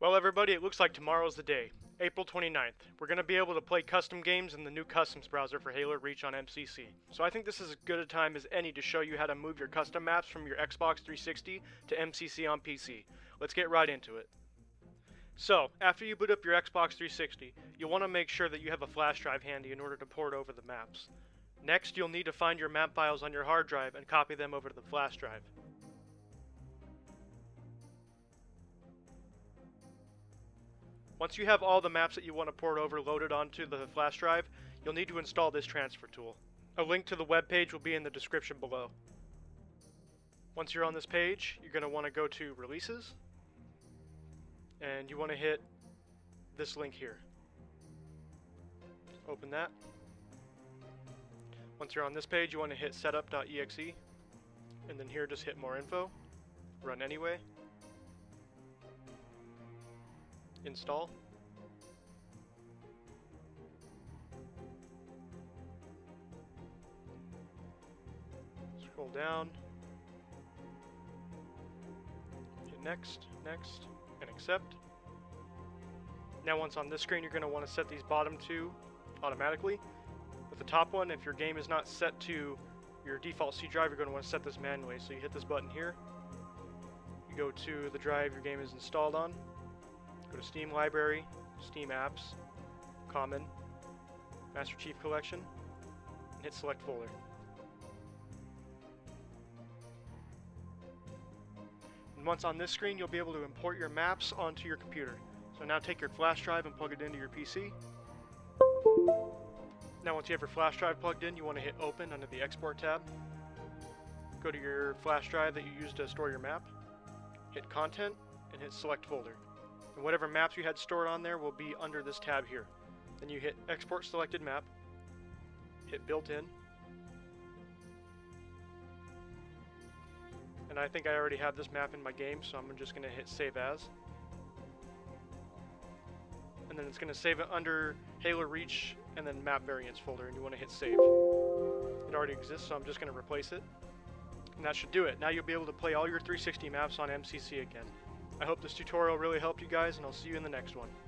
Well everybody, it looks like tomorrow's the day, April 29th. We're going to be able to play custom games in the new customs browser for Halo Reach on MCC. So I think this is as good a time as any to show you how to move your custom maps from your Xbox 360 to MCC on PC. Let's get right into it. So, after you boot up your Xbox 360, you'll want to make sure that you have a flash drive handy in order to port over the maps. Next, you'll need to find your map files on your hard drive and copy them over to the flash drive. Once you have all the maps that you want to port over loaded onto the flash drive, you'll need to install this transfer tool. A link to the web page will be in the description below. Once you're on this page, you're going to want to go to Releases, and you want to hit this link here. Open that. Once you're on this page, you want to hit Setup.exe, and then here just hit More Info, Run Anyway. Install. Scroll down. Hit next, next, and accept. Now once on this screen, you're going to want to set these bottom two automatically. With the top one, if your game is not set to your default C drive, you're going to want to set this manually. So you hit this button here. You go to the drive your game is installed on. Go to Steam Library, Steam Apps, Common, Master Chief Collection, and hit Select Folder. And once on this screen, you'll be able to import your maps onto your computer. So now take your flash drive and plug it into your PC. Now once you have your flash drive plugged in, you want to hit Open under the Export tab. Go to your flash drive that you used to store your map, hit Content, and hit Select Folder. And whatever maps you had stored on there will be under this tab here. Then you hit Export Selected Map, hit Built-in, and I think I already have this map in my game, so I'm just going to hit Save As. And then it's going to save it under Halo Reach and then Map Variants folder, and you want to hit Save. It already exists, so I'm just going to replace it. And that should do it. Now you'll be able to play all your 360 maps on MCC again. I hope this tutorial really helped you guys, and I'll see you in the next one.